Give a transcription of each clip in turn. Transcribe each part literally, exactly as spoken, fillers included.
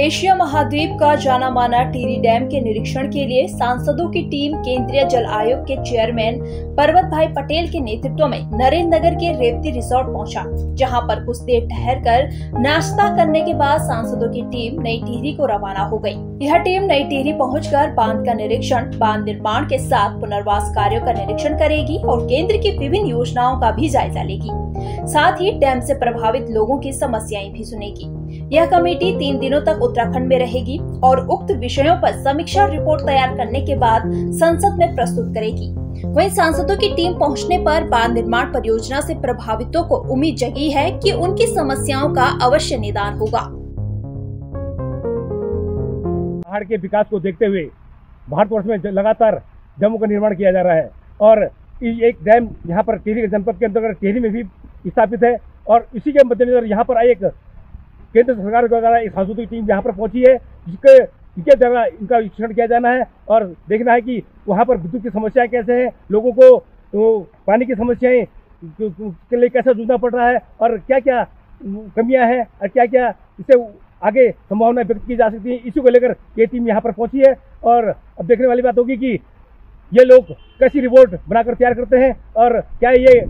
Asia महाद्वीप का जाना माना टिहरी डैम के निरीक्षण के लिए सांसदों की टीम केंद्रीय जल आयोग के चेयरमैन पर्वत भाई पटेल के नेतृत्व में नरेंद्र नगर के रेवती रिसोर्ट पहुंचा, जहां पर कुछ देर ठहरकर नाश्ता करने के बाद सांसदों की टीम नई टिहरी को रवाना हो गई। यह टीम नई टिहरी पहुंचकर बांध का निरीक्षण, बांध निर्माण के साथ पुनर्वास कार्यों का निरीक्षण करेगी और केंद्र की विभिन्न योजनाओं का भी जायजा लेगी, साथ ही डैम से प्रभावित लोगों की समस्याएं भी सुनेगी। यह कमेटी तीन दिनों तक उत्तराखंड में रहेगी और उक्त विषयों पर समीक्षा रिपोर्ट तैयार करने के बाद संसद में प्रस्तुत करेगी। वहीं सांसदों की टीम पहुंचने पर बांध निर्माण परियोजना से प्रभावितों को उम्मीद जगी है कि उनकी समस्याओं का अवश्य निदान होगा। पहाड़ के विकास को देखते हुए भारतवर्ष में लगातार डैमों का निर्माण किया जा रहा है और एक डैम यहाँ पर टिहरी जनपद के अंतर्गत टिहरी में भी स्थापित है और इसी के मद्देनजर यहाँ पर एक केंद्र सरकार के द्वारा एक सांसदिक टीम यहाँ पर पहुंची है, जिसके जिसके द्वारा इनका निरीक्षण किया जाना है और देखना है कि वहाँ पर विद्युत की समस्याएं कैसे हैं, लोगों को तो पानी की समस्याएं के लिए कैसा जूझना पड़ रहा है और क्या क्या कमियां हैं और क्या क्या इससे आगे संभावनाएं व्यक्त की जा सकती है। इसी को लेकर ये टीम यहाँ पर पहुँची है और अब देखने वाली बात होगी कि ये लोग कैसी रिपोर्ट बनाकर तैयार करते हैं और क्या ये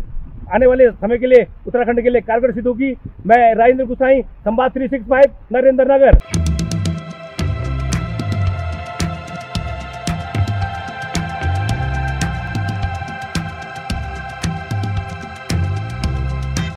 आने वाले समय के लिए उत्तराखंड के लिए कारगर सिद्ध होगी। मैं Rajendra Gusain, Samvad three six five, Narendra नगर।